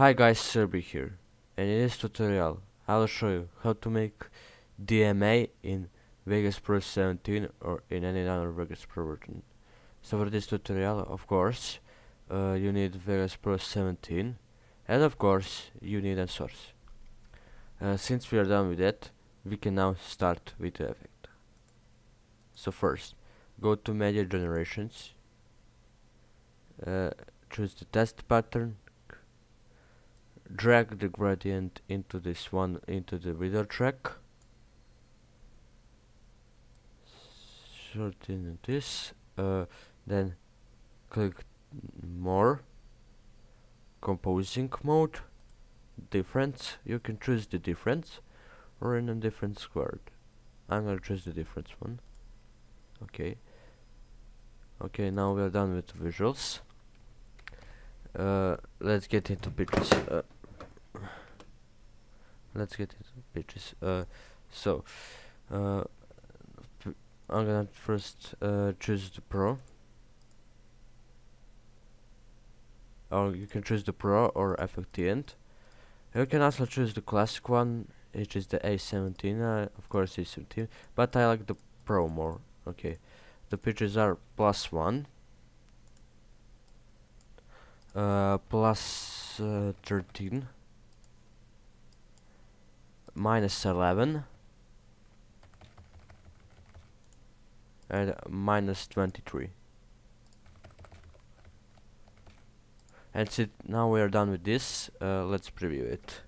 Hi guys, Serbi here, and in this tutorial I will show you how to make DMA in Vegas Pro 17 or in any other Vegas Pro version. So for this tutorial, of course, you need Vegas Pro 17, and of course you need a source. Since we are done with that, we can now start with the effect. So first, go to Media Generations, choose the test pattern, drag the gradient into the video track, sort in this, then click more, composing mode, difference. You can choose the difference or in a different squared. I'm gonna choose the difference one. Okay, now we're done with visuals. Let's get into pictures. So I'm gonna first choose the Pro, or you can choose the Pro or FXTN. You can also choose the classic one, which is the A17, of course A17, but I like the Pro more. Okay, the pictures are +1, +13, -11, and -23. And since now we are done with this, let's preview it.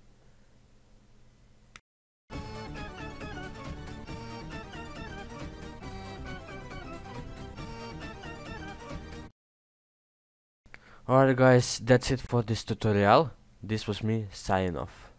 Alright guys, that's it for this tutorial. This was me signing off.